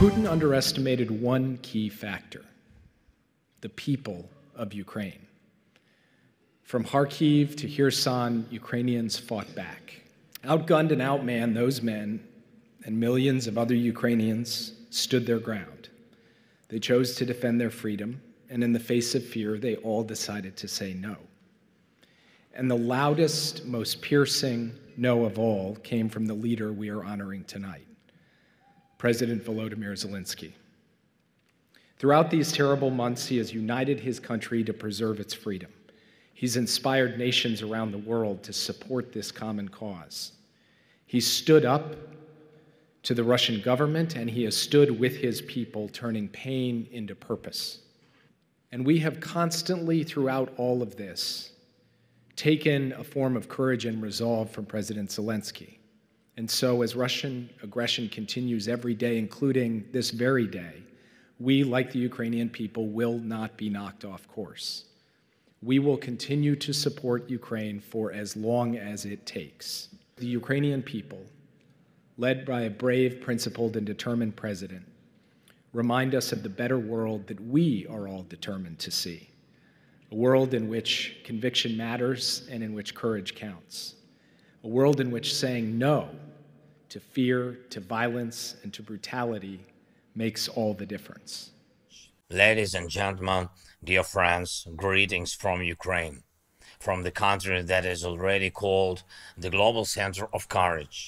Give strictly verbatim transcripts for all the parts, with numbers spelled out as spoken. Putin underestimated one key factor: the people of Ukraine. From Kharkiv to Kherson, Ukrainians fought back. Outgunned and outmanned, those men and millions of other Ukrainians stood their ground. They chose to defend their freedom, and in the face of fear, they all decided to say no. And the loudest, most piercing no of all came from the leader we are honoring tonight, President Volodymyr Zelensky. Throughout these terrible months, he has united his country to preserve its freedom. He's inspired nations around the world to support this common cause. He stood up to the Russian government, and he has stood with his people, turning pain into purpose. And we have constantly, throughout all of this, taken a form of courage and resolve from President Zelensky. And so as Russian aggression continues every day, including this very day, we, like the Ukrainian people, will not be knocked off course. We will continue to support Ukraine for as long as it takes. The Ukrainian people, led by a brave, principled, and determined president, remind us of the better world that we are all determined to see. A world in which conviction matters and in which courage counts. A world in which saying no to fear, to violence, and to brutality makes all the difference. Ladies and gentlemen, dear friends, greetings from Ukraine, from the country that is already called the Global Center of Courage.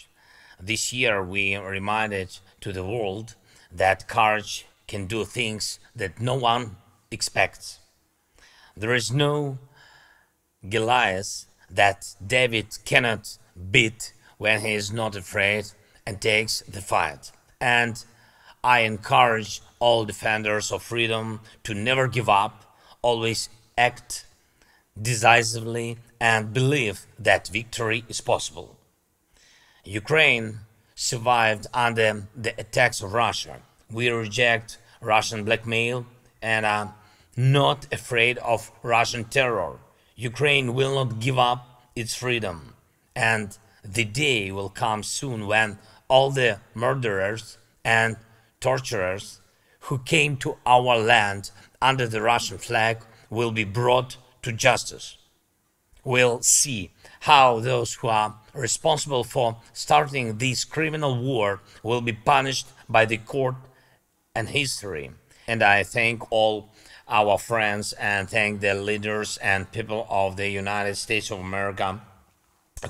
This year we reminded to the world that courage can do things that no one expects. There is no Goliath that David cannot beat when he is not afraid and takes the fight. And I encourage all defenders of freedom to never give up, always act decisively and believe that victory is possible. Ukraine survived under the attacks of Russia. We reject Russian blackmail and are not afraid of Russian terror. Ukraine will not give up its freedom, and the day will come soon when all the murderers and torturers who came to our land under the Russian flag will be brought to justice. We'll see how those who are responsible for starting this criminal war will be punished by the court and history. And I thank all our friends and thank the leaders and people of the United States of America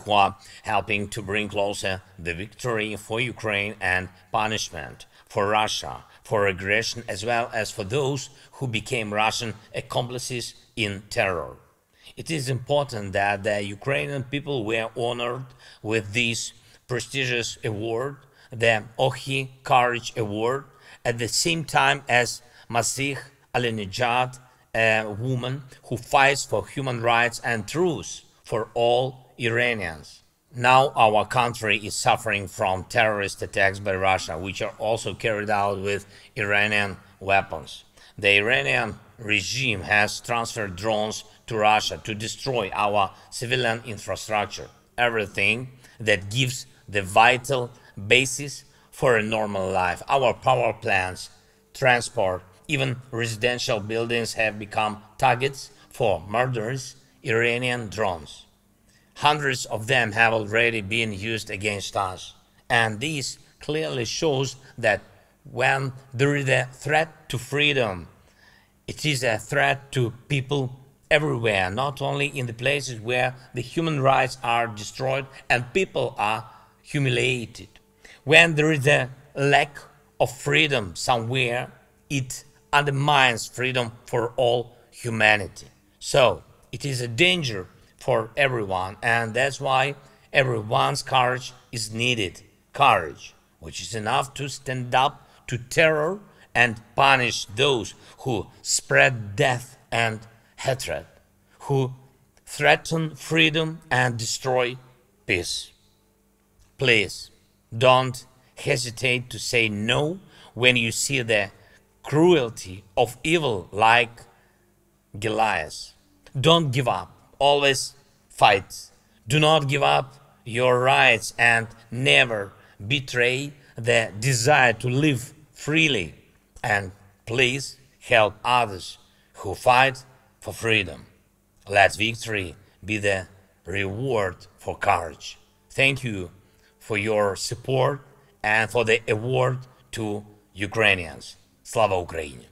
who are helping to bring closer the victory for Ukraine and punishment for Russia, for aggression, as well as for those who became Russian accomplices in terror. It is important that the Ukrainian people were honored with this prestigious award, the Oxi Courage Award, at the same time as Masih Alinejad, a woman who fights for human rights and truth for all Iranians. Now our country is suffering from terrorist attacks by Russia, which are also carried out with Iranian weapons. The Iranian regime has transferred drones to Russia to destroy our civilian infrastructure, everything that gives the vital basis for a normal life. Our power plants, transport, even residential buildings have become targets for murderous Iranian drones. Hundreds of them have already been used against us. And this clearly shows that when there is a threat to freedom, it is a threat to people everywhere, not only in the places where the human rights are destroyed and people are humiliated. When there is a lack of freedom somewhere, it undermines freedom for all humanity. So it is a danger for everyone, and that's why everyone's courage is needed. Courage, which is enough to stand up to terror and punish those who spread death and hatred, who threaten freedom and destroy peace. Please don't hesitate to say no when you see the cruelty of evil like Goliath. Don't give up. Always fight. Do not give up your rights and never betray the desire to live freely, and please help others who fight for freedom. Let victory be the reward for courage. Thank you for your support and for the award to Ukrainians. Slava Ukraini!